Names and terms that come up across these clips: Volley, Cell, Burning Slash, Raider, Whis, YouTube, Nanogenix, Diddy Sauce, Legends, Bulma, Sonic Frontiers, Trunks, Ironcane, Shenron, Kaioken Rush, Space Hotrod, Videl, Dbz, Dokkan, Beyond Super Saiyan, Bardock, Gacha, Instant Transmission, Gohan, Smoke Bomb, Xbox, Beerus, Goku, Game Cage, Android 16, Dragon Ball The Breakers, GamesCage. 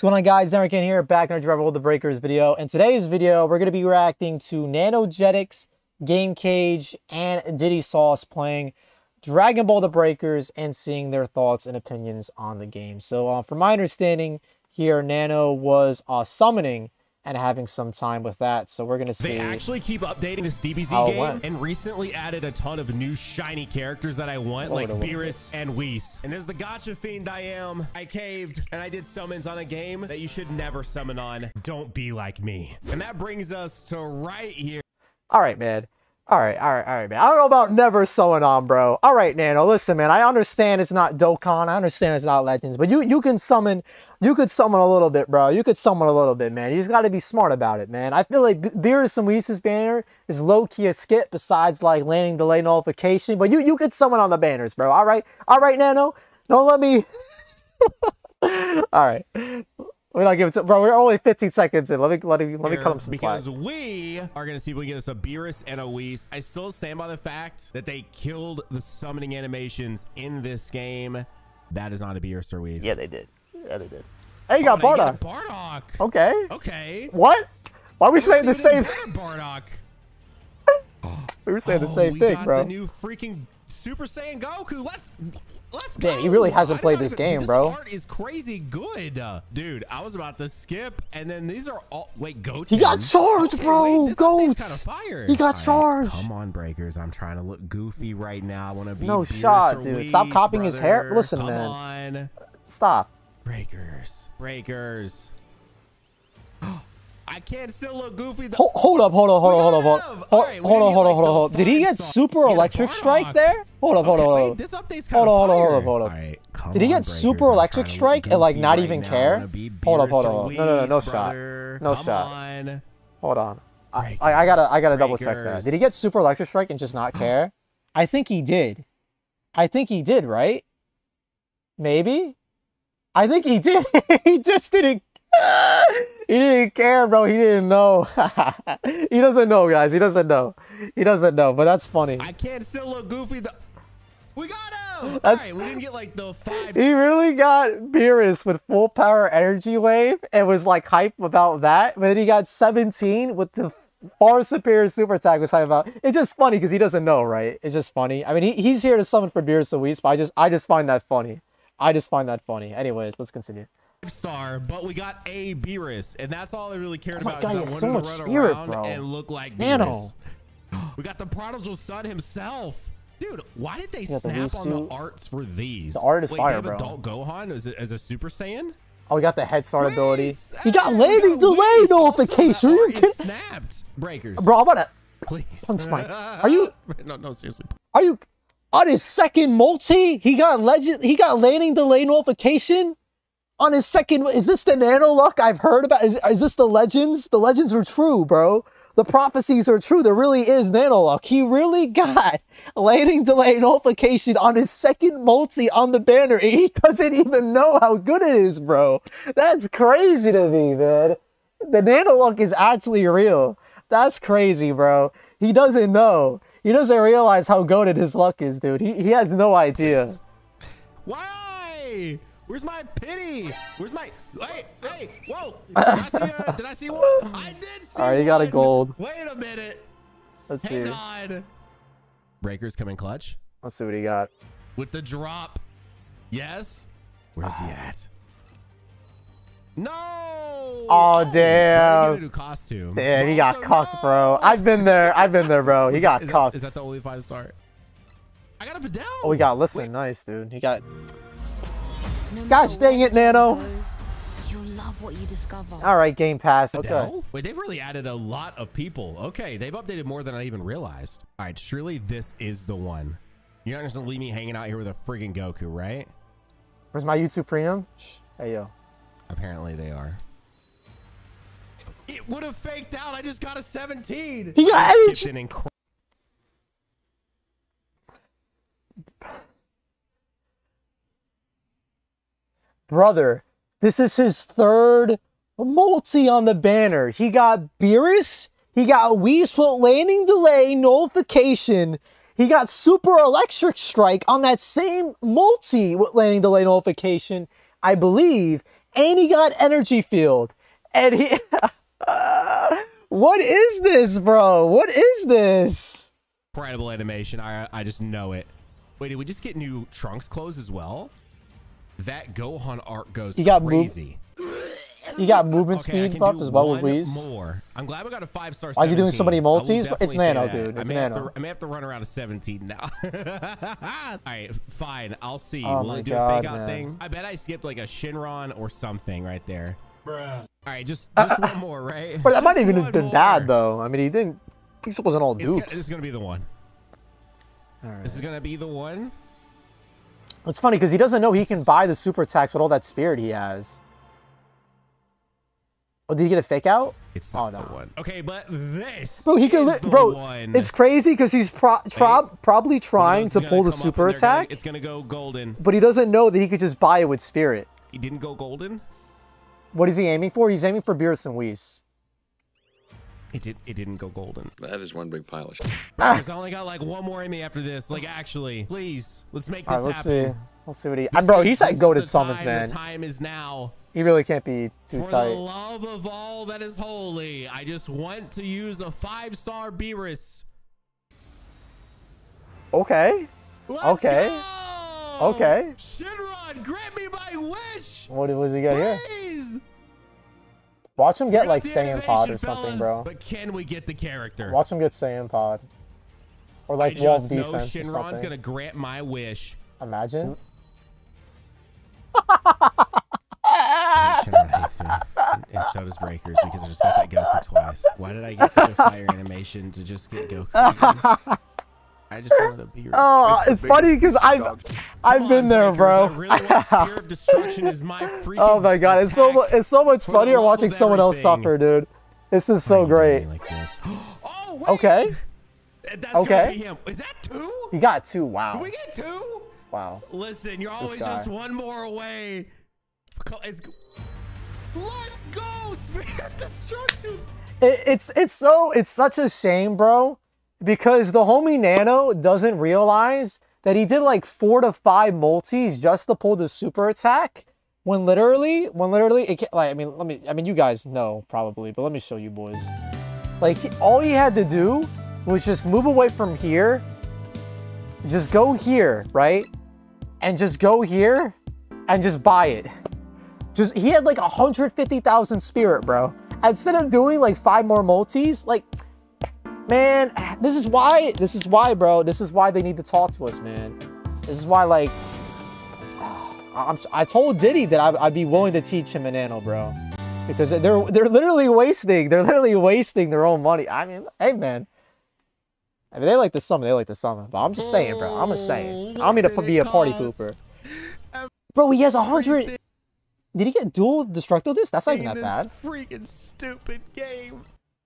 What's going on, guys? Ironcane here, back on Dragon Ball The Breakers video. In today's video, we're going to be reacting to Nanogenix, Game Cage, and Diddy Sauce playing Dragon Ball The Breakers and seeing their thoughts and opinions on the game. So from my understanding here, Nano was summoning and having some time with that, so we're gonna see. They actually keep updating this Dbz game and recently added a ton of new shiny characters that I want, like Beerus and Whis. And there's the gacha fiend I am. I caved and I did summons on a game that you should never summon on. Don't be like me. And that brings us to right here. All right, man. All right, man. I don't know about never sewing on, bro. All right, Nano, listen, man. I understand it's not Dokkan. I understand it's not Legends. But you could summon a little bit, bro. You could summon a little bit, man. You just got to be smart about it, man. I feel like Beerus and Whis' banner is low-key a skip besides, like, landing delay nullification. But you could summon on the banners, bro. All right, Nano. Don't let me... All right. We're not giving it to, bro. We're only 15 seconds in. Let me cut him some slack. Because we are gonna see if we can get us a Beerus and a Whis. I still stand by the fact that they killed the summoning animations in this game. That is not a Beerus or Whis. Yeah, they did. Hey, you got Bardock. Bardock. Okay. What? Why are we saying the same? Bardock. We were saying the same thing, bro. The new freaking Super Saiyan Goku. Let's go. Damn, he really hasn't played this game, bro. This art is crazy good. Dude, I was about to skip, and then these are all... Wait, goats. He got charged, bro. Wait, goats. He got charged. Right, come on, Breakers. I'm trying to look goofy right now. I want to be... No shot, dude. Weed, stop copying his hair. Listen, come man. On. Stop. Breakers. I can't still look goofy. Hold up. Did he get super electric strike there? Hold up. Wait, this update's kind of hold up. Right, did he get super electric strike and like not even care? Hold up. No shot. Hold on. I gotta double check that. Did he get super electric strike and just not care? I think he did, right? Maybe? I think he did. He just didn't. He didn't care, bro. He didn't know. He doesn't know, guys. He doesn't know, but that's funny. I can't still look goofy. We got him. All right, we didn't get like the five. He really got Beerus with full power energy wave and was like hype about that. But then he got 17 with the far superior super attack was hype about. It's just funny because he doesn't know, right? It's just funny. I mean, he's here to summon for Beerus and Whis, but I just find that funny. Anyways, let's continue. Star, but we got a Beerus, and that's all I really cared about. God, is I so much to run spirit, bro. And look like Nano. We got the prodigal son himself, dude. Why did they snap on the arts for these? The art is fire, bro. Adult Gohan as a Super Saiyan. Oh, we got the head start ability. He got landing delay nullification. You kidding? Snapped Breakers, bro. I'm about to please. Punks Mike, are you? No, seriously. Are you on his second multi? He got landing delay nullification. On his second, is this the Nano luck I've heard about? Is this the Legends? The Legends are true, bro. The prophecies are true. There really is Nano luck. He really got landing delay nullification on his second multi on the banner, and he doesn't even know how good it is, bro. That's crazy to me, man. The Nano luck is actually real. That's crazy, bro. He doesn't know. He doesn't realize how goated his luck is, dude. He has no idea. Why? Where's my pity? Where's my... Hey, whoa. Did I see one? I did see one. All right, you got a gold. Wait a minute. Let's see. Hang on. Breakers come in clutch. Let's see what he got. With the drop. Yes. Where's he at? No. Oh, damn. He costume. Damn, he got cucked, bro. I've been there, bro. He got cucked. Is that the only 5-star? I got a Videl. Oh, we got... Listen, wait. Nice, dude. He got... Gosh dang it, Nano. Love what you discover. All right, Game Pass. Okay. Wait, they've really added a lot of people. Okay, they've updated more than I even realized. All right, surely this is the one. You're not just going to leave me hanging out here with a freaking Goku, right? Where's my YouTube Premium? Hey, yo. Apparently they are. It would have faked out. I just got a 17. He got 18. Brother, this is his third multi on the banner. He got Beerus. He got Whis with landing delay nullification. He got super electric strike on that same multi with landing delay nullification, I believe. and he got energy field. And he... What is this, bro? What is this? Incredible animation. I just know it. Wait, did we just get new Trunks clothes as well? That Gohan art goes crazy. You got movement speed buff as well with Whis. I'm glad we got a 5-star. Why is he doing so many multis? It's nano, dude. It's nano. I may have to run around a 17 now. All right, fine. I'll see. Will I do a fake out thing? I bet I skipped like a Shenron or something right there. Bruh. All right, just one more, right? But that might even have been bad, though. I mean, he didn't. Pixel wasn't all dupes. This is going to be the one. All right. This is going to be the one. It's funny because he doesn't know he can buy the super attacks with all that spirit he has. Oh, did he get a fake out? It's not the one. Okay, but this. Bro, he can. Bro, it's crazy because he's probably trying to pull the super attack. It's gonna go golden. But he doesn't know that he could just buy it with spirit. He didn't go golden. What is he aiming for? He's aiming for Beerus and Whis. It didn't go golden. That is one big pile of shit. I only got like one more in me after this. Like actually, please, let's make this happen. Let's see. Let's see what he. Bro, he's like goated summons, man. The time is now. He really can't be too tight. For the love of all that is holy, I just want to use a 5-star Beerus. Okay. Let's go. Okay. Shenron, grant me my wish. What was he got here? Watch him get like Saiyan Pod or something, bro. But can we get the character? Watch him get Saiyan Pod, or like wall defense or something. I just know Shenron's gonna grant my wish. Imagine. Shenron hates him, and so does Breakers, because I just got that Goku twice. Why did I get such a fire animation to just get Goku? I just wanted to be. Oh, it's funny because I've been there, bro. I really want Spear of Destruction is my freaking. Oh my god, it's so much funnier watching someone else suffer, dude. This is so great. Like this. Oh, wait. Okay. That's gonna be him. Is that two? You got two. Wow. Did we get two? Wow. Listen, you're always just one more away. Let's go, Spear of Destruction. It's such a shame, bro, because the homie Nano doesn't realize that he did like 4 to 5 multis just to pull the super attack. When literally, it can't, like I mean, you guys know probably, but let me show you boys. Like all he had to do was just move away from here, just go here, right, and just go here, and just buy it. Just he had like 150,000 spirit, bro. Instead of doing like 5 more multis, like. Man, this is why, bro. This is why they need to talk to us, man. This is why, like, I told Diddy that I'd be willing to teach him and Nano, bro. Because they're literally wasting their own money. I mean, hey, man. I mean, they like the summon. But I'm just saying, bro. I'm just saying. I don't mean to be a party pooper. Bro, he has 100. Did he get dual destructo disc? That's not even that bad. Freaking stupid game.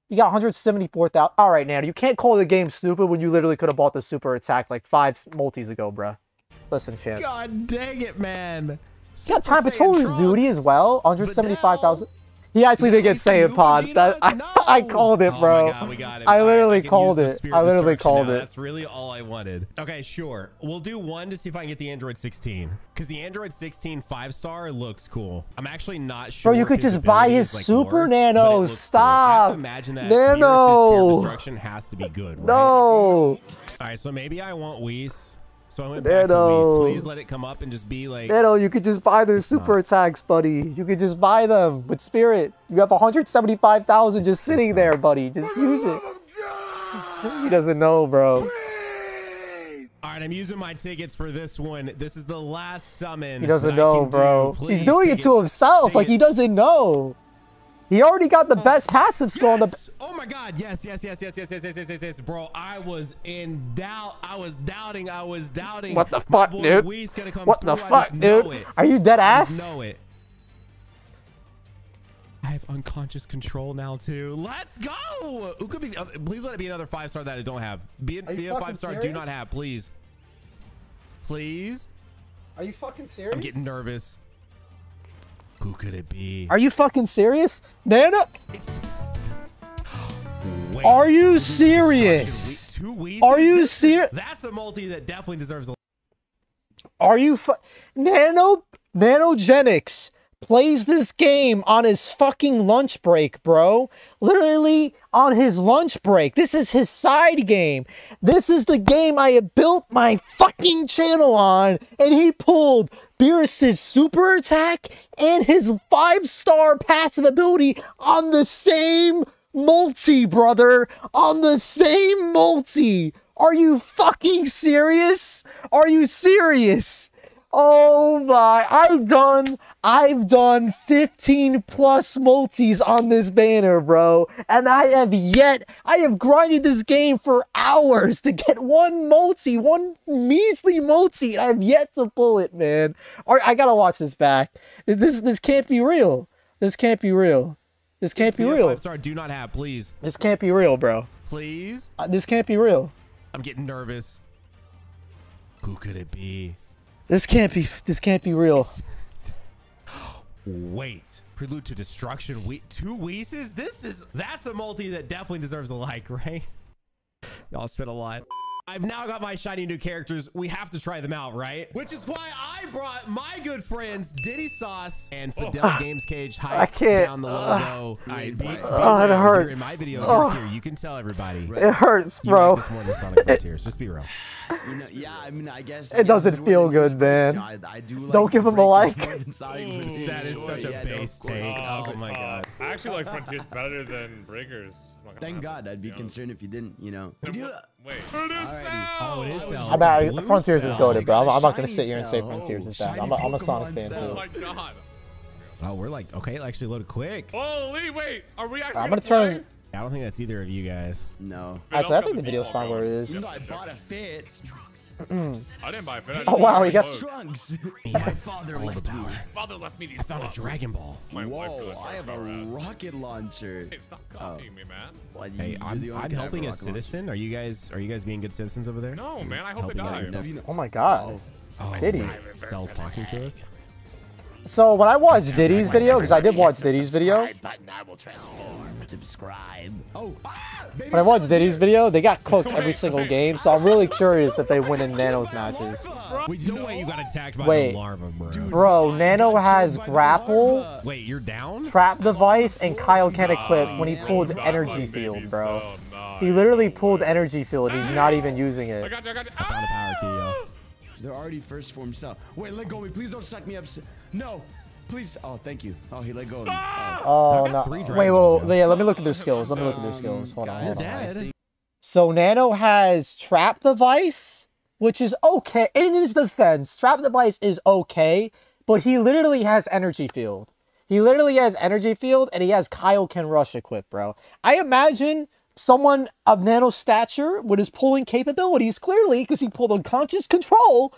You got 174,000. All right, Nano, you can't call the game stupid when you literally could have bought the super attack like 5 multis ago, bruh. Listen, champ. God dang it, man. He got Time Patroller's duty as well. 175,000. He actually did get Saiyan Pod. I called it, bro. Oh God, we got it. I literally called it. I literally called it. That's really all I wanted. Okay, sure. We'll do one to see if I can get the Android 16. Because the Android 16 5-star looks cool. I'm actually not sure. Bro, you could just buy his super Nano. Stop. I have to imagine that Nano destruction has to be good, right? No. All right, so maybe I want Whis. So I went back to Whis. Please let it come up and just be like... Nano, you could just buy their super attacks, buddy. You could just buy them with spirit. You have 175,000 just sitting there, buddy. Just use it. He doesn't know, bro. Please. All right, I'm using my tickets for this one. This is the last summon. He doesn't know, bro. He's doing it to himself. Tickets. Like, he doesn't know. He already got the best passive skill on the... Oh my god, yes, bro. I was in doubt. I was doubting. What the fuck, dude? What the fuck, dude? Are you dead ass? I know it. I have unconscious control now, too. Let's go! Who could be, please let it be another 5-star that I don't have. Be a 5-star do not have, please. Please? Are you fucking serious? I'm getting nervous. Who could it be? Are you fucking serious? Nana? Wait, are you serious? Are you serious? That's a multi that definitely deserves a... Are you Nanogenix plays this game on his fucking lunch break, bro. Literally on his lunch break. This is his side game. This is the game I have built my fucking channel on. And he pulled Beerus' super attack and his 5-star passive ability on the same multi, brother. On the same multi. Are you fucking serious? Are you serious? Oh my, I've done 15 plus multis on this banner, bro. And I have grinded this game for hours to get one multi, one measly multi. I have yet to pull it, man. All right, I gotta watch this back. This can't be real. This can't be real. This can't be real. 5-star do not have, please. This can't be real, bro. Please? This can't be real. I'm getting nervous. Who could it be? This can't be real. Wait, Prelude to Destruction. Two Wheezes. That's a multi that definitely deserves a like, right? Y'all spent a lot. I've now got my shiny new characters. We have to try them out, right? Which is why I brought my good friends Diddy Sauce and Videl Games Cage. Hype down the logo. It hurts. In my video, here you can tell everybody. It hurts, bro. This more than Sonic Frontiers. Just be real. You know, yeah, I mean, I guess it doesn't feel good, man. I do like don't give him a like. That is such a base take. Oh my god. I actually like Frontiers better than Breakers. Thank God. I'd be concerned if you didn't. You know. Wait. Oh, it is Cell. Frontiers is goated, bro. I'm not gonna sit here and say Frontiers is bad. I'm a Sonic fan too. Oh my god. Oh, we're like okay, actually loaded quick. Holy wait, are we actually? I'm gonna turn. I don't think that's either of you guys. No. Actually, I think the video's fine where it is. I bought a fit. I didn't buy a fit. Oh wow, he got Trunks. My father left me. I found a Dragon Ball. Whoa, I have a rocket launcher. Hey, stop copying me, man. Hey, I'm helping a citizen. Are you guys being good citizens over there? No, man. I hope they die. Oh my god. Diddy. Cell's talking to us. So when I watched Diddy's video, because I did watch Diddy's video, they got cooked every single game. So I'm really curious if they win in Nano's matches. Wait, no way you got attacked by the larva, bro. Bro, Nano has grapple, wait, you're down, trap device, and Kaioken equip when he pulled energy field, bro. He literally pulled energy field. He's not even using it. I found a power key, yo. They're already first form Cell. Wait, let go of me. Please don't suck me up. No, please. Oh, thank you. Oh, he let go of me. Oh, no. Wait, well, yeah, let me look at their skills. Hold on, hold on. So Nano has trap device, which is okay. In his defense, trap device is okay, but he literally has energy field. He literally has energy field, and he has Kaioken Rush equipped, bro. I imagine someone of Nano's stature with his pulling capabilities, clearly, because he pulled unconscious control.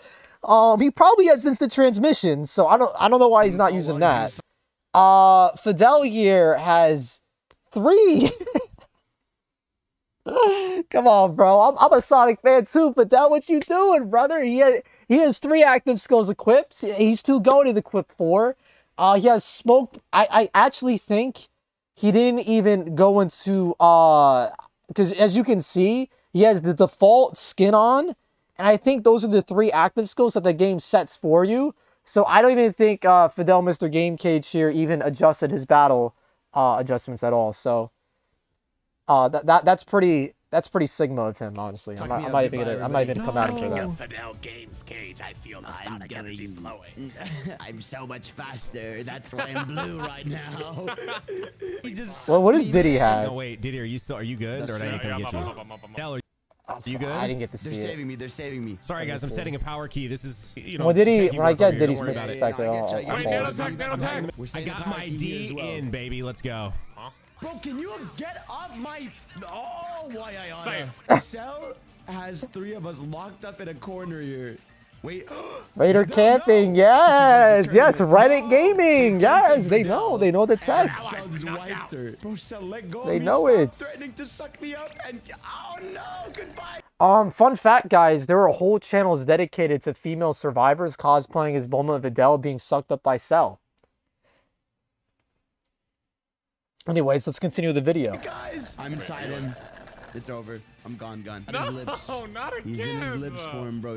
He probably has instant transmission, so I don't know why he's not using that. Videl here has 3. Come on, bro. I'm a Sonic fan too, Videl. What you doing, brother? He has 3 active skills equipped. He's too goated equipped 4. He has smoke. I actually think he didn't even go into because as you can see, he has the default skin on, and I think those are the 3 active skills that the game sets for you. So I don't even think Videl Mr. Game Cage here even adjusted his battle adjustments at all. So that's pretty Sigma of him, honestly. I'm not even gonna come out after that. Videl Games Cage, I feel the Sonic energy flowing. I'm so much faster. That's why I'm blue right now. Well, what does Diddy have? No, wait, Diddy, are you good? Or did I come get you? Are you good? I didn't get to see it. They're saving me. Sorry, guys, I'm setting a power key. This is, you know. Well, Diddy, when I get Diddy's respect, I got my D in, baby. Let's go. Bro, can you get off my... Oh, why I honor. Cell has 3 of us locked up in a corner here. Wait. Raider camping. No. Yes. Yes. Reddit gaming. Yes. They know. They know the text. Bro, Cell, let go. They know it. Threatening to suck me up and... Oh, no. Goodbye. Fun fact, guys. There are whole channels dedicated to female survivors cosplaying as Bulma and Videl being sucked up by Cell. Anyways, let's continue the video. Hey guys, I'm inside him. It's over. I'm gone. No, his lips. Not again. He's in his lips form, bro.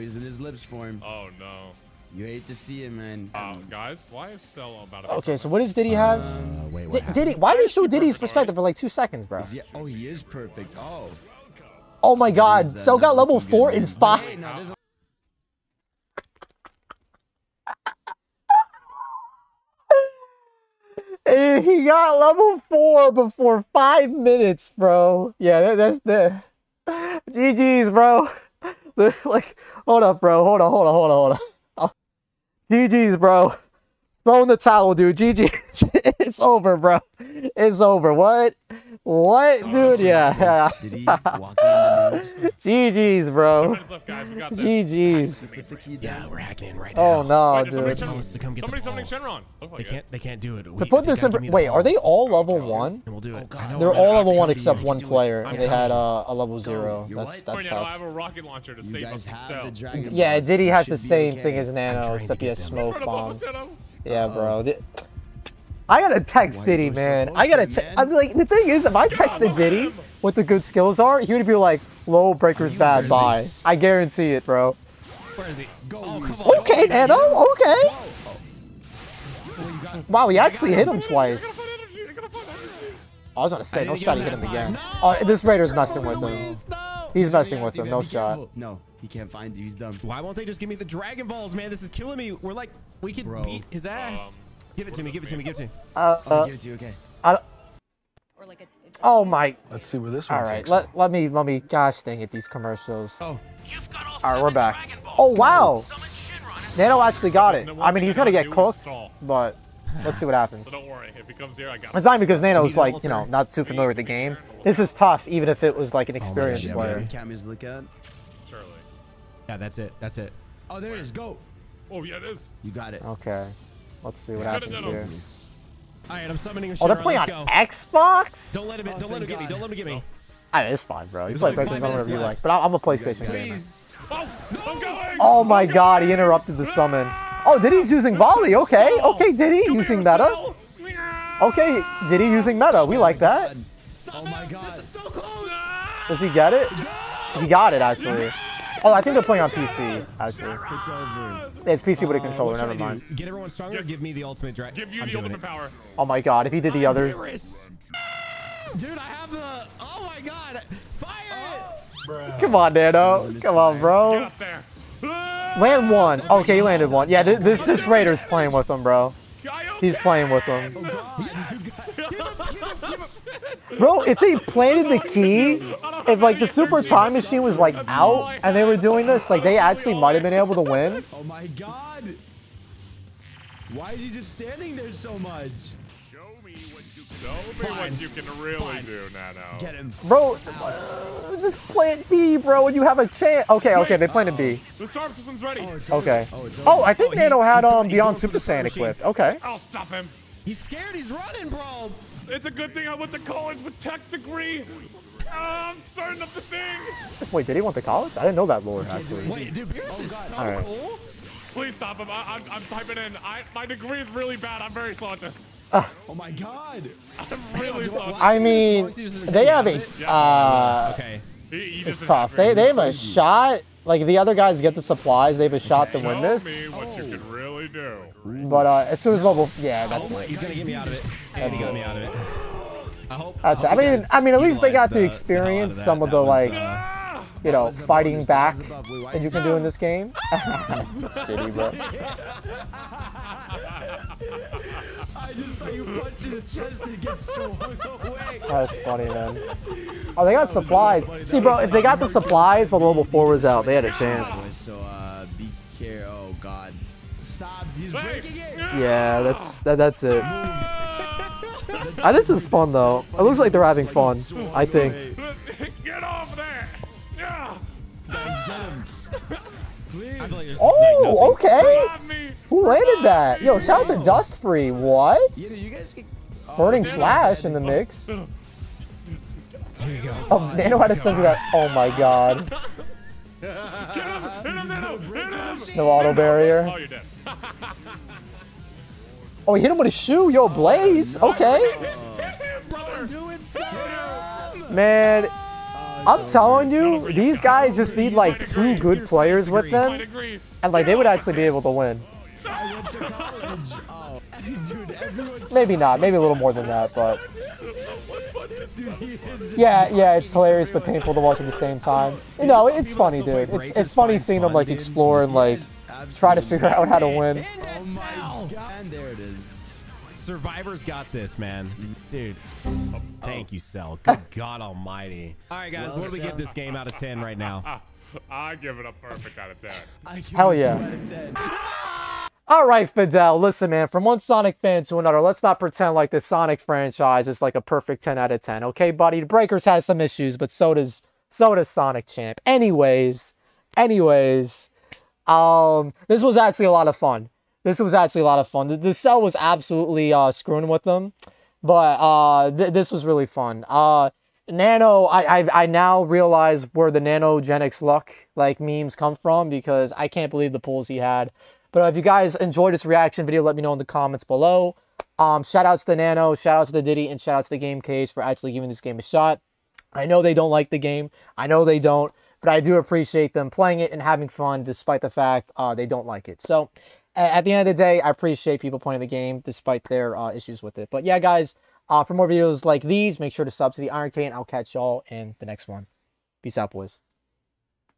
Oh no. You hate to see it, man. Guys, why is Cell about to... Okay, so what does Diddy have? Wait, what Diddy, why do you show Diddy's perspective for like 2 seconds, bro? He, oh, he is perfect. Oh. Oh my God, Cell got level 4 in 5. Hey, no, he got level 4 before 5 minutes, bro. Yeah, that's the... GG's, bro. Like, hold up, bro. Hold on. GG's, bro. Throw in the towel, dude. GG. It's over, bro. It's over. What, dude? Yeah. GG's, bro. GG's. Yeah, we're hacking in right now. Oh no, dude. Somebody's summoning Shenron. They can't do it. To put this in, wait, are they all level 1? We'll do it. They're all level 1 except one player. They had a level 0. That's tough. I have a rocket launcher to save us from Cell. Yeah, Diddy has the same thing as Nano, except he has Smoke Bomb. Yeah, bro. I gotta text Diddy, man. I'm like, the thing is, if I texted Diddy what the good skills are, he would be like, "Low breaker's bad, bye." I guarantee it, bro. Where is he? Okay, Nano. Okay. Wow, he actually hit him twice. I was gonna say, no shot, he hit him again. Oh, this Raider's messing with him. He's messing with him. No shot. No. He can't find you. He's done. Why won't they just give me the Dragon Balls, man? This is killing me. We're like, we could beat his ass. Give it to me. Give it to you, okay. Oh my. Let's see where this one takes. All right, let me, gosh dang it, these commercials. Oh. All right, we're back. Oh, wow. Nano actually got it. I mean, he's going to get cooked, but let's see what happens. So don't worry, if he comes here, I got it. It's not because Nano's like, you know, not too familiar with the game. This is tough, even if it was like an experienced player. Surely. Yeah, that's it. Oh, there it is, go. Oh, yeah, it is. You got it. Okay. Let's see what happens here. All right, I'm summoning a Shenron. Oh, they're playing on Xbox? Don't let him get me. All right, it's fine, bro. You play Breakers on whatever you like, but I'm a PlayStation gamer. Oh my God, he interrupted the summon. Oh, Diddy's using Volley. Okay, Diddy using meta. Okay, Diddy using meta. We like that. Oh my God. This is so close. Does he get it? He got it, actually. Oh, I think they're playing on PC, actually. It's over. It's PC with a controller, never mind. Get everyone stronger, yes. Give me the ultimate drag. Give you the ultimate power. Oh my God, if he did the other. Dude, I have the, oh my God, fire it. Come on, Nano. Come on, bro. Land one. Okay, he landed one. Yeah, this Raider's playing with him, bro. He's playing with him. Bro, if they planted the key, if like the super time machine was like out and they were doing this, like they actually might have been able to win. Oh my God. Why is he just standing there so much? Show me what you can really do, Nano. Get him. Bro, just plant B, bro, when you have a chance. Okay, they planted B. The storm system's ready. Okay. Oh, I think Nano had Beyond Super Saiyan equipped. Okay. I'll stop him. He's scared, he's running, bro. It's a good thing I went to college with tech degree. I'm starting up the thing. Wait, did he want the college? I didn't know that lore, actually. Wait, dude, Beerus is so cool. Please stop him. I'm typing in. My degree is really bad. I'm very slow at this. Oh my God. I'm really slow. I mean, they have a... okay. It's tough. They have a shot. Like, if the other guys get the supplies, they have a shot to win this. Tell me what you can really do. But as soon as level... Yeah, that's it. He's going to get me out of it. He's going to get me out of it. I mean, at least they got to experience some of the, like, you know, fighting back that you can do in this game. Diddy, bro. I just saw you punch his chest and get swung away. That's funny, man. Oh, they got supplies. See, bro, if they got the supplies while level 4 was out, they had a chance. So, be careful. Oh, God. Stop. He's breaking it. Yeah, that's it. This is fun, though. It looks like they're having fun, I think. Get off there. Oh, okay. Who landed that? Yo, shout out to Dust Free. What? Burning Slash in the mix. Oh, Nano had to send you that. Oh my God. No auto barrier. Oh, he hit him with a shoe. Yo, Blaze. Okay. Man. I'm telling you, these guys just need like two good players with them, and like they would actually be able to win. Maybe not, maybe a little more than that, but yeah, it's hilarious but painful to watch at the same time. You know, it's funny, dude. It's funny seeing them like explore and like try to figure out how to win. And there it is. Survivor's got this, man. Dude. Oh, thank you, Cell. Good God almighty. All right, guys, what do we give this game out of 10 right now? I give it a perfect out of 10. Hell yeah. All right, Videl. Listen, man, from one Sonic fan to another, let's not pretend like the Sonic franchise is like a perfect 10 out of 10. Okay, buddy? The Breakers has some issues, but so does Sonic Champ. Anyways, this was actually a lot of fun. The Cell was absolutely screwing with them, but this was really fun. Nano, I now realize where the Nanogenix luck like memes come from, because I can't believe the pulls he had. But if you guys enjoyed this reaction video, let me know in the comments below. Shout outs to Nano, shout outs to the Diddy, and shout outs to the Game Cage for actually giving this game a shot. I know they don't like the game. I know they don't, but I do appreciate them playing it and having fun despite the fact they don't like it. So. At the end of the day, I appreciate people playing the game despite their issues with it. But yeah, guys, for more videos like these, make sure to sub to the Ironcane. I'll catch y'all in the next one. Peace out, boys.